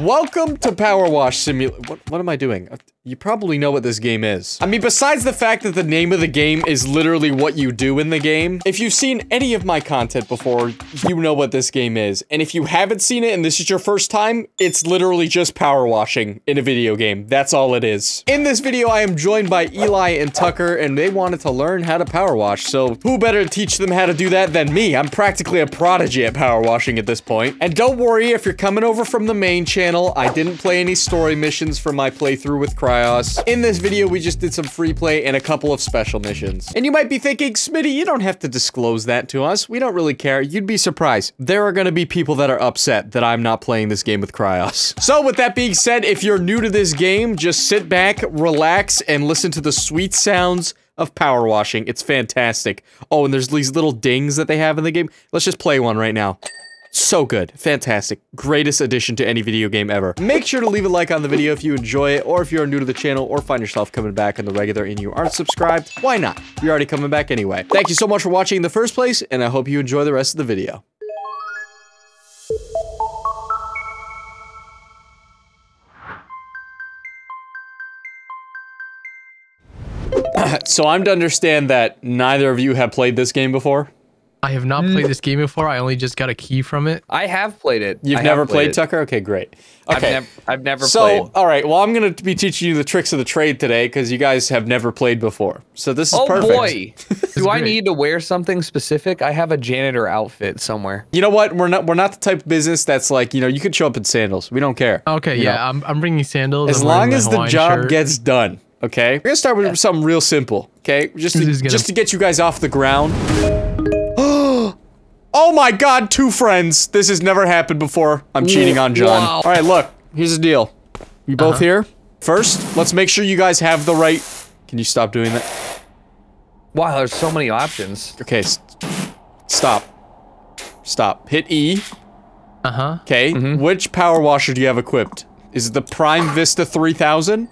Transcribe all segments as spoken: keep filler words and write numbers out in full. Welcome to PowerWash Simulator. What, what am I doing? You probably know what this game is. I mean, besides the fact that the name of the game is literally what you do in the game, if you've seen any of my content before, you know what this game is. And if you haven't seen it and this is your first time, it's literally just power washing in a video game. That's all it is. In this video, I am joined by Eli and Tucker, and they wanted to learn how to power wash. So who better to teach them how to do that than me? I'm practically a prodigy at power washing at this point. And don't worry, if you're coming over from the main channel, I didn't play any story missions for my playthrough with Cryo. In this video, we just did some free play and a couple of special missions. And you might be thinking, Smitty, you don't have to disclose that to us. We don't really care. You'd be surprised. There are going to be people that are upset that I'm not playing this game with Cryos. So with that being said, if you're new to this game, just sit back, relax, and listen to the sweet sounds of power washing. It's fantastic. Oh, and there's these little dings that they have in the game. Let's just play one right now. So good. Fantastic. Greatest addition to any video game ever. Make sure to leave a like on the video if you enjoy it, or if you're new to the channel, or find yourself coming back on the regular and you aren't subscribed. Why not? You're already coming back anyway. Thank you so much for watching in the first place, and I hope you enjoy the rest of the video. So I'm to understand that neither of you have played this game before? I have not played this game before. I only just got a key from it. I have played it. You've I never played, played Tucker? Okay, great. Okay. I've, nev I've never so, played. So, all right. Well, I'm going to be teaching you the tricks of the trade today because you guys have never played before. So this is oh, perfect. Oh, boy. Do I need to wear something specific? I have a janitor outfit somewhere. You know what? We're not We're not the type of business that's like, you know, you could show up in sandals. We don't care. Okay, you yeah. Know? I'm, I'm bringing sandals. As I'm long as the job shirt. gets done, okay? We're going to start with yeah. something real simple, okay? Just to, gonna... just to get you guys off the ground. Oh my god, two friends. This has never happened before. I'm cheating on John. Wow. All right, look. Here's the deal. You both uh-huh. here? First, let's make sure you guys have the right... Can you stop doing that? Wow, there's so many options. Okay, stop. Stop. Hit E. Uh-huh. Okay, mm-hmm. Which power washer do you have equipped? Is it the Prime Vista three thousand?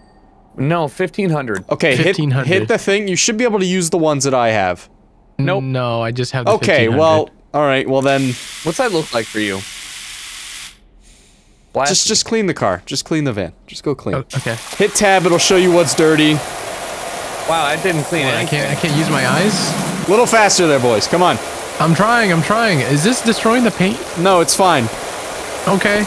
No, fifteen hundred. Okay, fifteen hundred. Hit, hit the thing. You should be able to use the ones that I have. Nope. No, I just have the okay, well... All right, well then... What's that look like for you? Blast just just clean the car. Just clean the van. Just go clean. Oh, okay. Hit tab, it'll show you what's dirty. Wow, I didn't clean well, it. I can't, I can't use my eyes? A little faster there, boys. Come on. I'm trying, I'm trying. Is this destroying the paint? No, it's fine. Okay.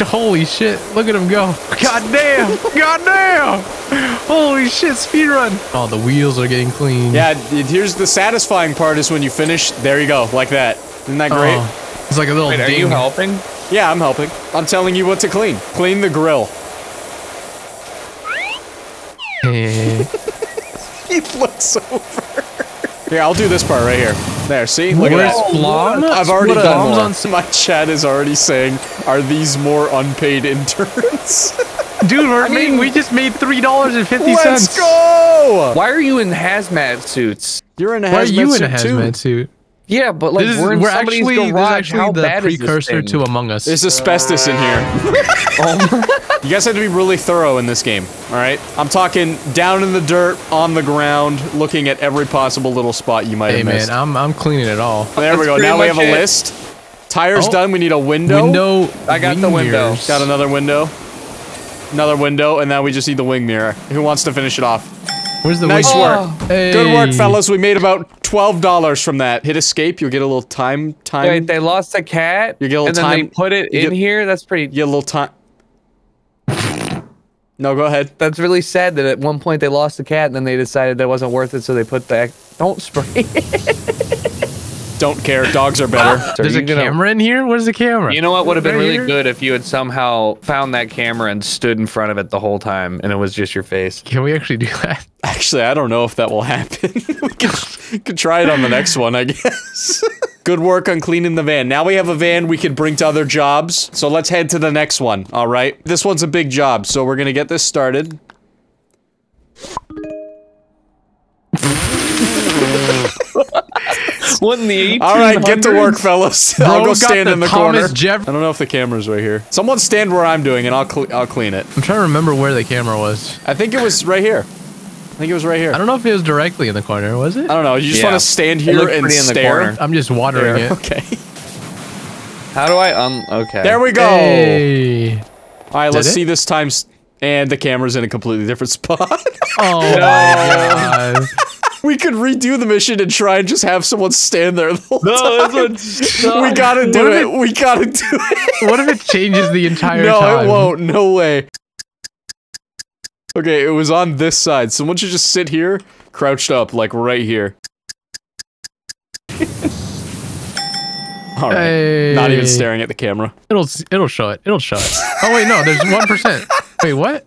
Holy shit, look at him go. God damn, god damn. Holy shit, speedrun. Oh, the wheels are getting clean. Yeah, here's the satisfying part is when you finish, there you go, like that. Isn't that great? Oh, it's like a little Wait, ding. Are you helping? Yeah, I'm helping. I'm telling you what to clean. Clean the grill. Hey. He looks over. Here, I'll do this part right here. There, see? Look Where's at that. Blonde? I've already what done more. On my chat is already saying, are these more unpaid interns? Dude, we're I mean, made, we just made three dollars and fifty cents. Let's go! Why are you in hazmat suits? You're in a Why hazmat suit Why are you in a hazmat suit? Yeah, but like, is, we're in we're somebody's actually, garage. How the bad precursor is this thing? To Among Us. There's asbestos in here. Oh. You guys have to be really thorough in this game, alright? I'm talking down in the dirt, on the ground, looking at every possible little spot you might hey, have missed. Hey man, I'm, I'm cleaning it all. There That's we go, now we have a it. list. Tire's oh. done, we need a window. Window. I got the window. Mirrors. Got another window. Another window, and now we just need the wing mirror. Who wants to finish it off? Where's the Nice window? work. Oh. Hey. Good work, fellas. We made about twelve dollars from that. Hit escape, you'll get a little time, time. Wait, they lost a cat? You get a little and then time. They put it in get, here? That's pretty... You get a little time. No, go ahead. That's really sad that at one point they lost the cat and then they decided that wasn't worth it, so they put back... Don't spray it. Don't care, dogs are better. Ah, so there's a gonna... camera in here? Where's the camera? You know what would have been really here? good if you had somehow found that camera and stood in front of it the whole time and it was just your face. Can we actually do that? Actually, I don't know if that will happen. We could, could try it on the next one, I guess. Good work on cleaning the van. Now we have a van we could bring to other jobs. So let's head to the next one, all right? This one's a big job, so we're gonna get this started. What in the eighteen hundreds? All right, get to work, fellas. Bro, I'll go stand the in the Thomas corner. Jeff I don't know if the camera's right here. Someone stand where I'm doing, and I'll cl I'll clean it. I'm trying to remember where the camera was. I think it was right here. I think it was right here. I don't know if it was directly in the corner, was it? I don't know. You just yeah. want to stand here and stare? I'm just watering there. it. Okay. How do I un- okay. There we go! Hey. Alright, let's it? see this time- and the camera's in a completely different spot. Oh my god. We could redo the mission and try and just have someone stand there the whole no, time. This no, we gotta do it. it. We gotta do it. What if it changes the entire no, time? No, it won't. No way. Okay, it was on this side. Someone should just sit here, crouched up, like right here. All right. Hey. Not even staring at the camera. It'll it'll show it. It'll show it. Oh wait, no. There's one percent. Wait, what?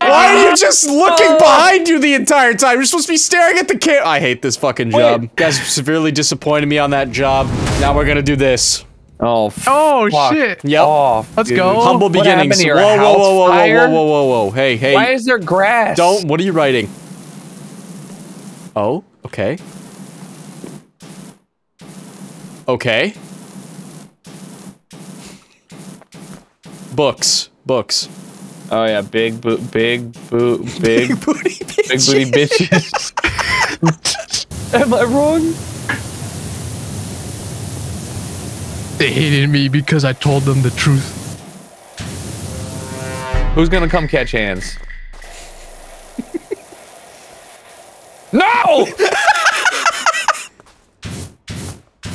Why are you just looking behind you the entire time? You're supposed to be staring at the camera. I hate this fucking job. You guys severely disappointed me on that job. Now we're gonna do this. Oh. Oh fuck. Shit. Yep. Oh, let's dude. go. Humble what beginnings. Whoa, whoa, whoa, whoa, whoa, whoa, whoa, whoa. Hey, hey. Why is there grass? Don't. What are you writing? Oh. Okay. Okay. Books. Books. Oh yeah, big bo big bo big, big booty bitches. Big booty bitches. Am I wrong? They hated me because I told them the truth. Who's gonna come catch hands? No!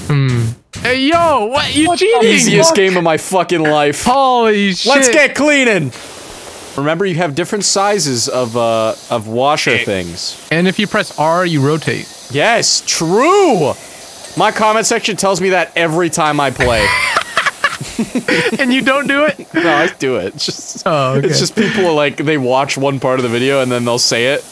Hmm. Hey yo, what you what cheating? Easiest fuck? game of my fucking life. Holy shit! Let's get cleaning. Remember, you have different sizes of, uh, of washer things. And if you press R, you rotate. Yes, true! My comment section tells me that every time I play. And you don't do it? No, I do it. It's just, oh, okay. It's just people are like, they watch one part of the video and then they'll say it,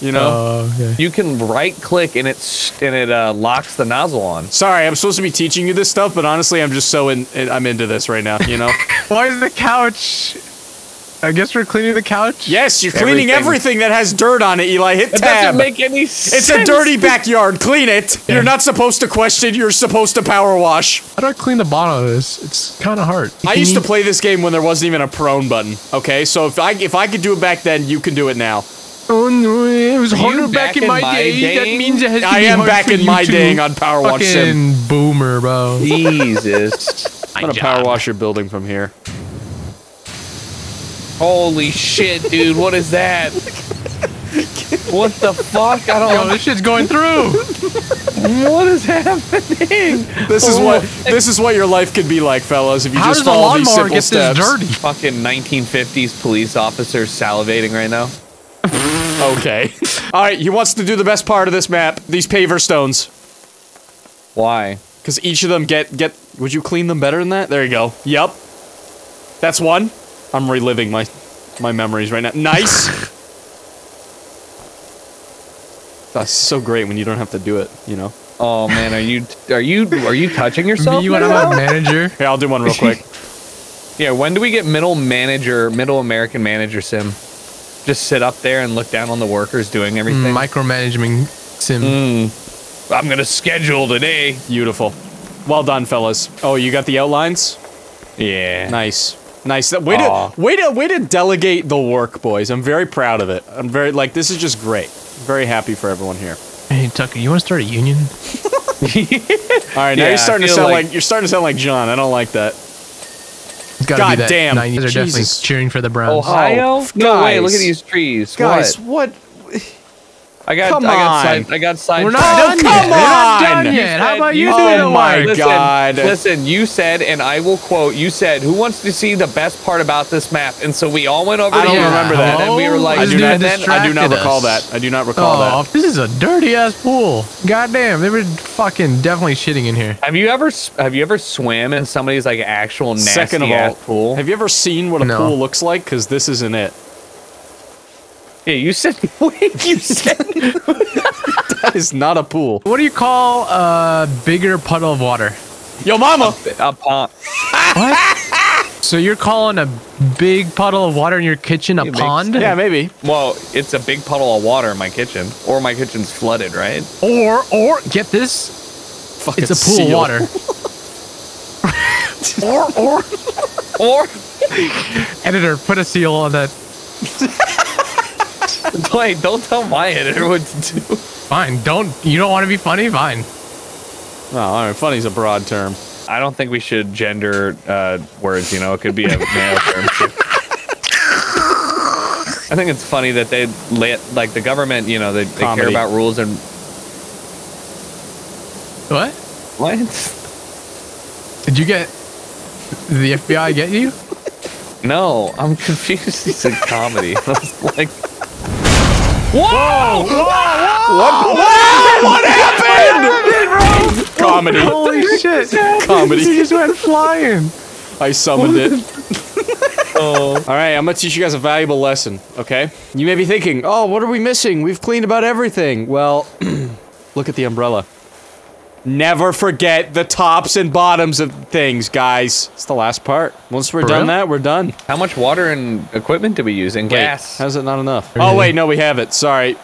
you know? Oh, okay. You can right-click and it, and it uh, locks the nozzle on. Sorry, I'm supposed to be teaching you this stuff, but honestly, I'm just so in- I'm into this right now, you know? Why is the couch... I guess we're cleaning the couch? Yes, you're cleaning everything, everything that has dirt on it, Eli. Hit that tab. That doesn't make any sense. It's a dirty backyard. Clean it. Yeah. You're not supposed to question. You're supposed to power wash. How do I clean the bottom of this? It's kind of hard. I used to play this game when there wasn't even a prone button. Okay, so if I if I could do it back then, you can do it now. Oh no, it was harder back, back in my, my day. day. That means it has to I be am hard back for in my day on Power Wash Sim. Fucking boomer, bro. Jesus. I'm gonna power wash your building from here. Holy shit, dude, what is that? What the fuck? I don't know. Yo, this shit's going through. What is happening? This is what this is what your life could be like, fellas, if you How just follow these simple get steps. This dirty? Fucking nineteen fifties police officer salivating right now. Okay. Alright, he wants to do the best part of this map, these paver stones. Why? Because each of them get- get- would you clean them better than that? There you go. Yep. That's one. I'm reliving my, my memories right now. Nice! That's so great when you don't have to do it, you know? Oh man, are you, are you, are you touching yourself? You want to have a manager? Here, I'll do one real quick. Yeah, when do we get middle manager, middle American manager sim? Just sit up there and look down on the workers doing everything? Micromanaging sim. Mm. I'm gonna schedule today. Beautiful. Well done, fellas. Oh, you got the outlines? Yeah. Nice. Nice. Way to, way to, way to delegate the work, boys. I'm very proud of it. I'm very, like, this is just great. I'm very happy for everyone here. Hey, Tucker, you want to start a union? Alright, now yeah, you're starting to sound like, like- you're starting to sound like John. I don't like that. It's gotta God be that damn. nineties. They're definitely cheering for the Browns. Ohio? Guys, no way, look at these trees. Guys, what? what? I got- come I got side- I got side- We're not done yet! We're not done yet! How about you do it? Oh my god. Listen, you said, and I will quote, you said, who wants to see the best part about this map? And so we all went over I don't remember that. And we were like, I do not recall that. I do not recall that. Oh, this is a dirty ass pool. Goddamn, they were fucking definitely shitting in here. Have you ever- have you ever swam in somebody's like actual nasty ass pool? Have you ever seen what a pool looks like? Cause this isn't it. Yeah, you said. Wait, you said. That is not a pool. What do you call a bigger puddle of water? Yo, mama. A, a pond. What? So you're calling a big puddle of water in your kitchen a it pond? Makes, yeah, maybe. Well, it's a big puddle of water in my kitchen, or my kitchen's flooded, right? Or, or get this. Fucking it's a pool seal. of water. or, or, or. Editor, put a seal on that. Wait, don't tell my editor what to do. Fine, don't- you don't want to be funny? Fine. Oh, alright, funny's a broad term. I don't think we should gender uh, words, you know? It could be a male term, too. I think it's funny that they, like, the government, you know, they, they care about rules and... What? What? Did you get... Did the F B I get you? No, I'm confused. He said comedy. I was like... Whoa! Whoa! Whoa! Whoa! What, what, what happened? happened Comedy. Holy shit. Comedy. He just went flying. I summoned it. Oh. Alright, I'm gonna teach you guys a valuable lesson, okay? You may be thinking, oh, what are we missing? We've cleaned about everything. Well, look at the umbrella. Never forget the tops and bottoms of things, guys. It's the last part. Once we're For done real? that, we're done. How much water and equipment do we use? And gas? How's it not enough? Oh wait, no, we have it. Sorry.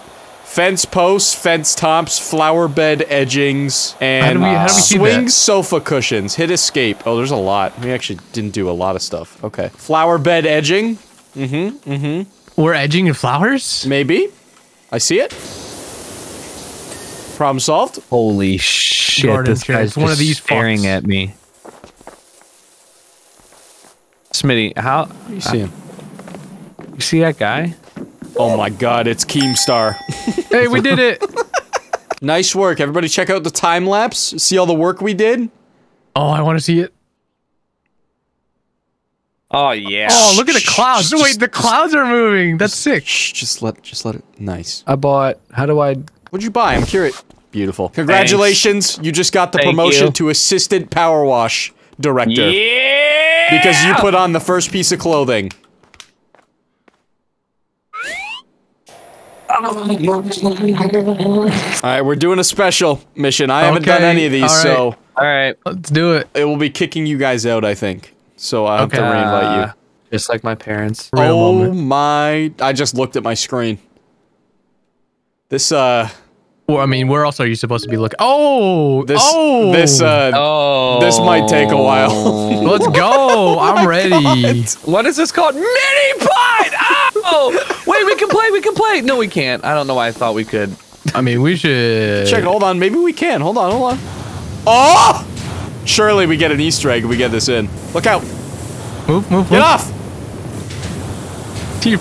Fence posts, fence tops, flower bed edgings, and how do we, how do we swing sofa cushions. Hit escape. Oh, there's a lot. We actually didn't do a lot of stuff. Okay. Flower bed edging. Mm-hmm. Mm-hmm. We're edging in flowers? Maybe. I see it. Problem solved. Holy shit! Jordan, this guy's one of these staring fucks. at me. Smitty, how you see him? You see that guy? Oh my God! It's Keemstar. Hey, we did it! Nice work, everybody! Check out the time lapse. See all the work we did. Oh, I want to see it. Oh yeah! Oh, look at the clouds! Just, Wait, the clouds are moving. That's just, sick. Just let, just let it. Nice. I bought. How do I? What'd you buy? I'm curious. Beautiful. Congratulations, Thanks. you just got the Thank promotion you. to assistant power wash director. Yeah! Because you put on the first piece of clothing. Alright, we're doing a special mission. I okay. haven't done any of these, All right. so... Alright, let's do it. It will be kicking you guys out, I think. So I okay. have to reinvite you. Uh, just like my parents. Real oh moment. my... I just looked at my screen. This, uh... Well, I mean, where else are you supposed to be looking? Oh, this, oh, this, uh, oh. this might take a while. Let's go. I'm ready. God. What is this called? Mini pot. Oh, wait, we can play. We can play. No, we can't. I don't know why I thought we could. I mean, we should check. Hold on. Maybe we can. Hold on. Hold on. Oh, surely we get an Easter egg if we get this in. Look out. Move, move, move. Get off. Get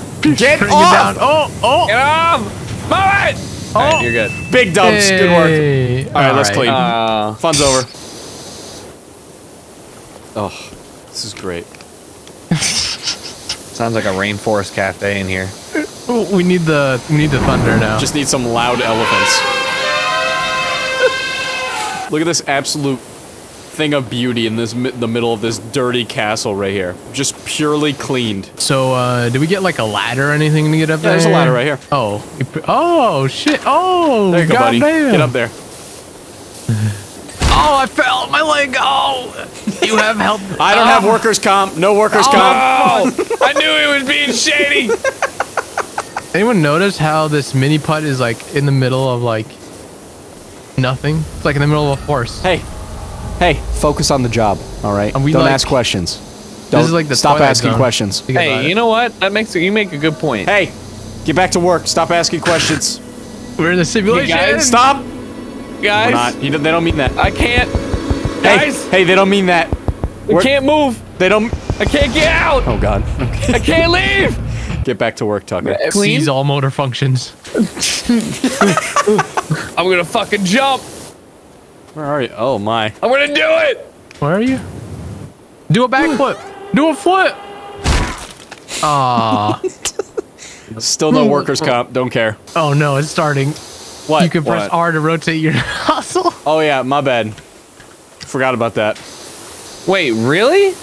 off. Down. Oh, oh. Get off. Move it. Oh, right, you're good. Big dumps. Hey. Good work. All right, All let's right. clean. Uh, Fun's over. Oh, this is great. Sounds like a rainforest cafe in here. We need the we need the thunder now. Just need some loud elephants. Look at this absolute thing of beauty in this mi the middle of this dirty castle right here. Just purely cleaned. So, uh, do we get like a ladder or anything to get up yeah, there? There's a ladder right here. Oh. Oh, shit. Oh, there you go, buddy. Damn. Get up there. Oh, I fell. My leg. Oh. You have help. I don't oh. have workers' comp. No workers' oh. comp. I knew it was being shady. Anyone notice how this mini putt is like in the middle of like nothing? It's like in the middle of a forest. Hey. Hey, focus on the job, all right? Don't like, ask questions. Don't this is like the stop asking zone. questions. Hey, you know what? That makes you make a good point. Hey, get back to work. Stop asking questions. We're in the simulation. Hey guys, stop, guys. We're not. You don't, they don't mean that. I can't. Hey, guys. Hey, they don't mean that. I can't move. They don't. I can't get out. Oh God. I can't leave. Get back to work, Tucker. Clean? Seize all motor functions. I'm gonna fucking jump. Where are you? Oh my. I'm gonna do it! Where are you? Do a backflip! Do a flip! Aww. Still no workers' comp, don't care. Oh no, it's starting. What? You can press what? R to rotate your nozzle. Oh yeah, my bad. Forgot about that. Wait, really?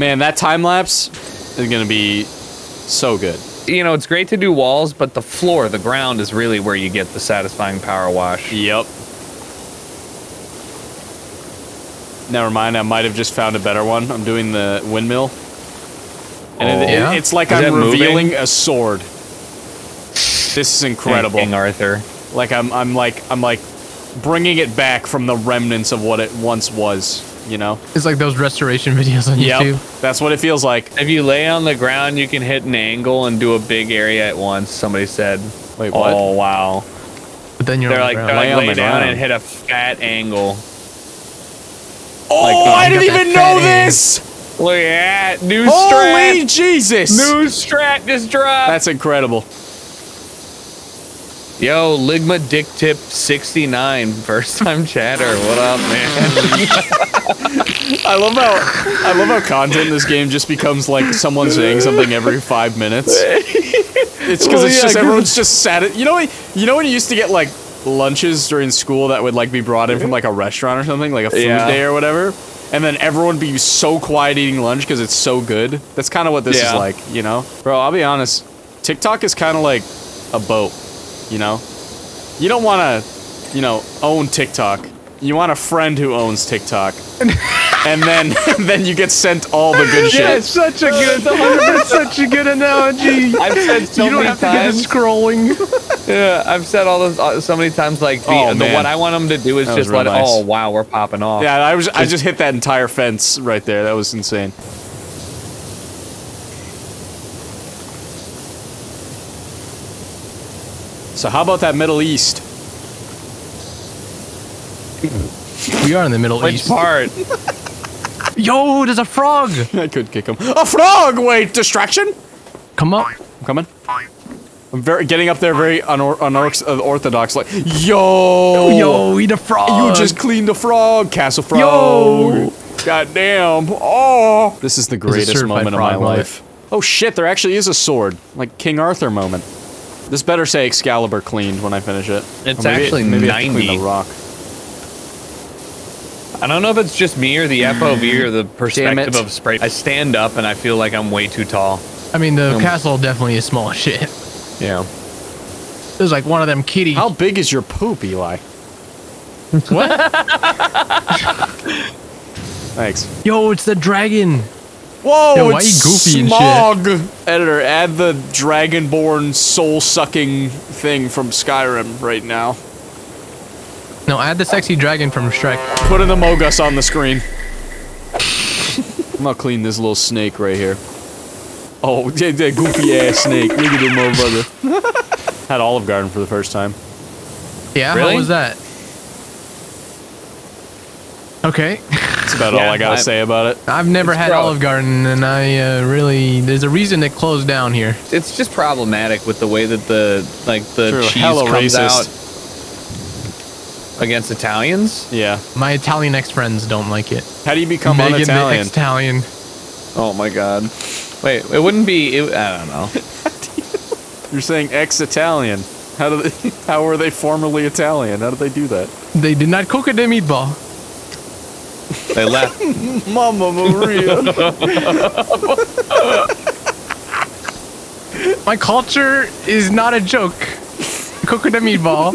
Man, that time lapse is gonna be so good. You know, it's great to do walls, but the floor, the ground is really where you get the satisfying power wash. Yep. Never mind, I might have just found a better one. I'm doing the windmill. And oh, it, it, yeah? it's like is I'm revealing moving? a sword. This is incredible. King Arthur. Like I'm I'm like I'm like bringing it back from the remnants of what it once was, you know? It's like those restoration videos on yep, YouTube. That's what it feels like. If you lay on the ground, you can hit an angle and do a big area at once, somebody said. Wait, what? Oh wow. But then you're they're on like, the they're like lay, lay down ground. and hit a fat angle. Oh, like, I didn't even know this! Look at that. New strat. Holy Jesus! New strat just dropped. That's incredible. Yo, Ligma Dick Tip sixty-nine, first time chatter. What up, man? I love how I love how content in this game just becomes like someone saying something every five minutes. It's because well, it's yeah, just everyone's just sat at, you know you know when you used to get like lunches during school that would like be brought in from like a restaurant or something, like a food yeah. day or whatever, and then everyone be so quiet eating lunch because it's so good. That's kind of what this yeah. is like, you know, bro. I'll be honest, TikTok is kind of like a boat. You know, you don't want to, you know, own TikTok. You want a friend who owns TikTok, and then then you get sent all the good shit. Yeah, it's such a good, one hundred percent such a good analogy. I've said so you don't many have times. To get scrolling. Yeah, I've said all those uh, so many times. Like the, oh, the what I want them to do is that just let. Nice. Oh wow, we're popping off. Yeah, I was just, I just hit that entire fence right there. That was insane. So how about that Middle East? We are in the Middle Which East. Which part? Yo, there's a frog! I could kick him. A frog! Wait, distraction? Come up. I'm coming. I'm very- getting up there very unor- unor- unorthodox, like, yo! Yo, eat a frog! You just cleaned a frog, Castle Frog! Yo! Goddamn! Oh! This is the greatest moment of my life. Moment. Oh shit, there actually is a sword. Like, King Arthur moment. This better say Excalibur cleaned when I finish it. It's maybe actually it, maybe ninety. I, clean the rock. I don't know if it's just me or the F O V or the perspective of spray. I stand up and I feel like I'm way too tall. I mean, the um, castle definitely is small as shit. Yeah. There's like one of them kitty. How big is your poop, Eli? What? Thanks. Yo, it's the dragon. Whoa, yo, why it's goofy smog! And shit? Editor, add the dragonborn soul-sucking thing from Skyrim right now. No, add the sexy dragon from Shrek. Put an Among Us on the screen. I'm gonna clean this little snake right here. Oh, that goofy-ass snake. Look at him, my brother. Had Olive Garden for the first time. Yeah, really? How was that? Okay. That's about yeah, all I gotta I, say about it. I've never it's had problem. Olive Garden, and I uh, really there's a reason it closed down here. It's just problematic with the way that the like the True. Cheese Hella comes racist. Out against Italians. Yeah, my Italian ex-friends don't like it. How do you become Megan an Italian? Italian. Oh my God! Wait, it wouldn't be. It, I don't know. You're saying ex-Italian. How do they? How were they formerly Italian? How did they do that? They did not cook a meatball. They left. Mamma Maria. My culture is not a joke. Cooking a meatball.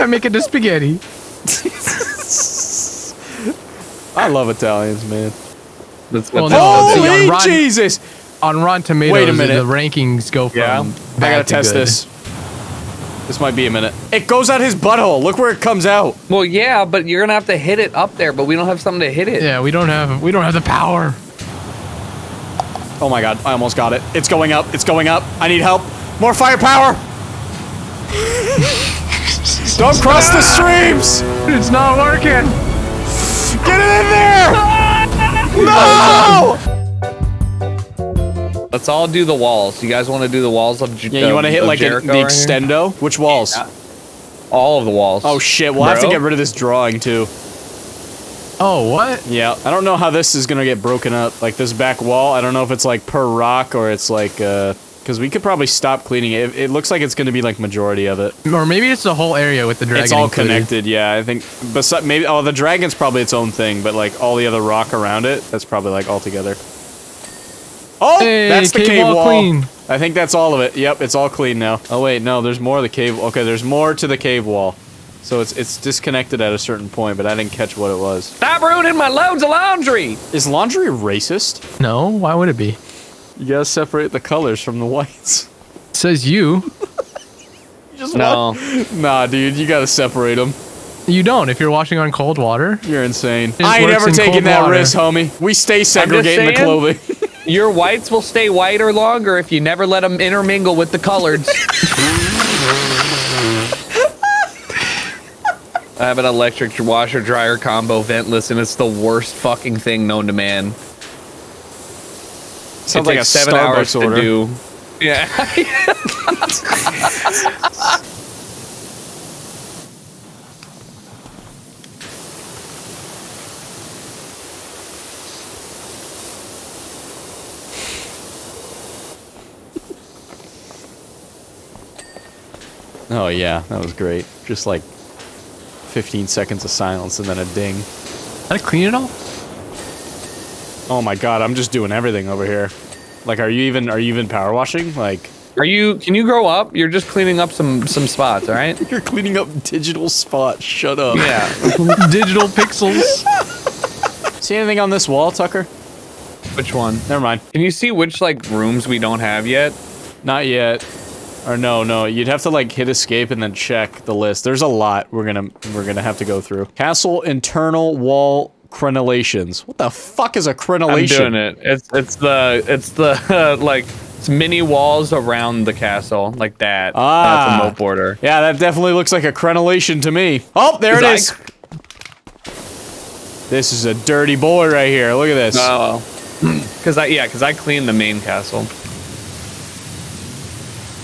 I make it a spaghetti. I love Italians, man. That's well, no, holy on Jesus! On Rotten Tomatoes, wait a minute. The rankings go from yeah. bad I gotta to test good. This. This might be a minute. It goes out his butthole. Look where it comes out. Well, yeah, but you're gonna have to hit it up there. But we don't have something to hit it. Yeah, we don't have. We don't have the power. Oh my God! I almost got it. It's going up. It's going up. I need help. More firepower. Don't cross the streams. It's not working. Get it in there. No. Let's all do the walls. You guys want to do the walls of Jericho? Yeah, you want to hit like a, the right extendo? Here? Which walls? Yeah. All of the walls. Oh shit, we'll Bro. Have to get rid of this drawing too. Oh, what? Yeah, I don't know how this is gonna get broken up. Like this back wall, I don't know if it's like per rock or it's like, uh... Because we could probably stop cleaning it. it. It looks like it's gonna be like majority of it. Or maybe it's the whole area with the dragon It's all included. Connected, yeah, I think. But maybe, oh, the dragon's probably its own thing, but like all the other rock around it, that's probably like all together. Oh, hey, that's the cave, cave wall. wall. Clean. I think that's all of it. Yep, it's all clean now. Oh wait, no, there's more of the cave. Okay, there's more to the cave wall. So it's it's disconnected at a certain point, but I didn't catch what it was. Stop ruining my loads of laundry! Is laundry racist? No, why would it be? You gotta separate the colors from the whites. It says you. You just no. Nah, dude, you gotta separate them. You don't if you're washing on cold water. You're insane. I ain't never taking that water. risk, homie. We stay segregating the clothing. Your whites will stay whiter longer if you never let them intermingle with the coloreds. I have an electric washer dryer combo ventless, and it's the worst fucking thing known to man. Sounds it's like, like a seven Starbucks hours order. To do. Yeah. Oh yeah, that was great. Just like fifteen seconds of silence and then a ding. How to clean it all? Oh my god, I'm just doing everything over here. Like, are you even are you even power washing? Like, are you? Can you grow up? You're just cleaning up some some spots, all right? You're cleaning up digital spots. Shut up. Yeah, digital pixels. See anything on this wall, Tucker? Which one? Never mind. Can you see which like rooms we don't have yet? Not yet. Or no, no. You'd have to like hit escape and then check the list. There's a lot we're gonna we're gonna have to go through. Castle internal wall. Crenellations. What the fuck is a crenellation? I'm doing it. It's it's the it's the uh, like it's mini walls around the castle like that. Ah, uh, it's a moat border. Yeah, that definitely looks like a crenellation to me. Oh, there it is. This is a dirty boy right here. Look at this. Oh, because I yeah, because I cleaned the main castle.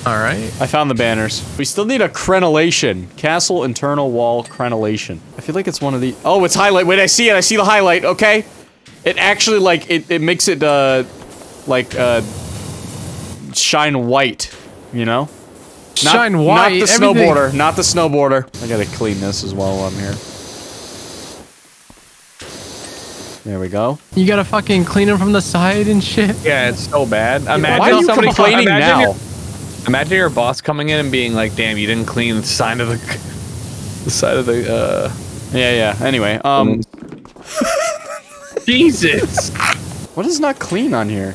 All right. I found the banners. We still need a crenellation. Castle internal wall crenellation. I feel like it's one of the- Oh, it's highlight. Wait, I see it. I see the highlight. Okay. It actually, like, it, it makes it, uh, like, uh, shine white, you know? Not, shine white? Not the everything. Snowboarder. Not the snowboarder. I gotta clean this as well while I'm here. There we go. You gotta fucking clean them from the side and shit. Yeah, it's so bad. Imagine Why are you somebody complaining now? Imagine your boss coming in and being like, "Damn, you didn't clean the side of the, the side of the." Uh... Yeah, yeah. Anyway, um, Jesus, what is not clean on here?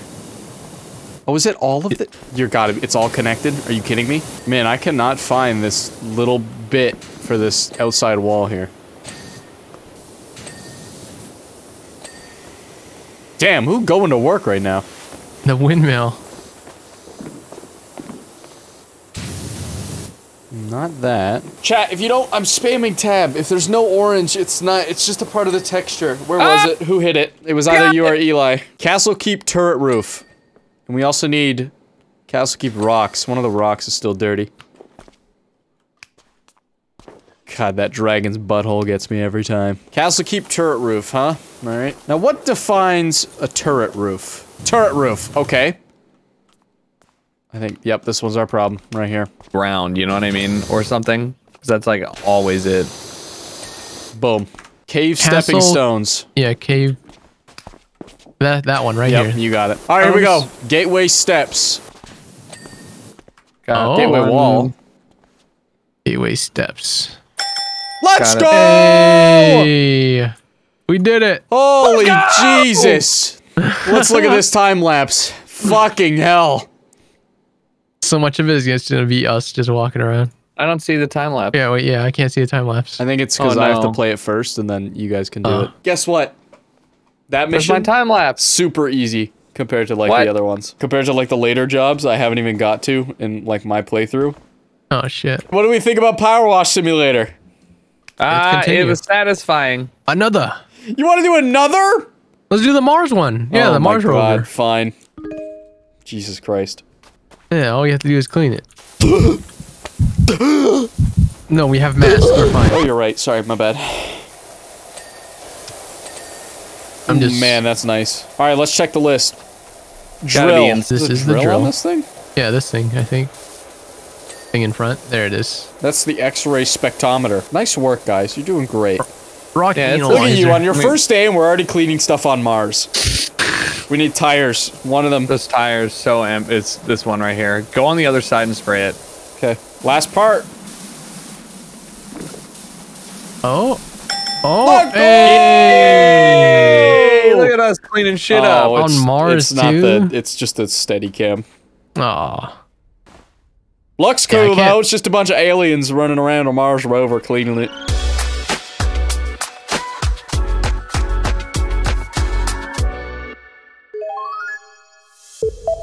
Oh, is it all of the? You're gotta. It's all connected. Are you kidding me? Man, I cannot find this little bit for this outside wall here. Damn, who going to work right now? The windmill. Not that. Chat, if you don't- I'm spamming tab. If there's no orange, it's not- it's just a part of the texture. Where was ah! it? Who hit it? It was either you or Eli. Castle Keep turret roof. And we also need Castle Keep rocks. One of the rocks is still dirty. God, that dragon's butthole gets me every time. Castle Keep turret roof, huh? Alright. Now what defines a turret roof? Turret roof, okay. I think, yep, this one's our problem, right here. Round, you know what I mean? Or something. Because that's like always it. Boom. Cave Castle, stepping stones. Yeah, cave. That, that one right yep, here. You got it. Alright, here we go. Gateway steps. Got oh, gateway wall. Gateway steps. Let's go! Hey, we did it! Holy Let's Jesus! Let's look at this time lapse. Fucking hell. So much of it is just gonna be us just walking around. I don't see the time lapse. Yeah, wait, yeah, I can't see the time lapse. I think it's because oh, no. I have to play it first, and then you guys can do uh. it. Guess what? That There's mission my time lapse super easy compared to like what? the other ones. Compared to like the later jobs, I haven't even got to in like my playthrough. Oh shit! What do we think about PowerWash Simulator? Ah, uh, it was satisfying. Another. You want to do another? Let's do the Mars one. Yeah, oh, the Mars God, rover. Fine. Jesus Christ. Yeah, all you have to do is clean it. No, we have masks. We're fine. Oh, you're right. Sorry, my bad. I'm just. Man, that's nice. All right, let's check the list. Drill. This is, is drill the drill. On this thing? Yeah, this thing. I think. Thing in front. There it is. That's the X-ray spectrometer. Nice work, guys. You're doing great. Rock yeah, look at you on your I mean, first day, and we're already cleaning stuff on Mars. We need tires. One of them. This tire's so amp. It's this one right here. Go on the other side and spray it. Okay. Last part. Oh. Oh. Hey. Hey. Look at us cleaning shit oh, up on Mars it's not too. The, it's just a steady cam. Aw. Looks cool yeah, though. It's just a bunch of aliens running around on Mars rover cleaning it. you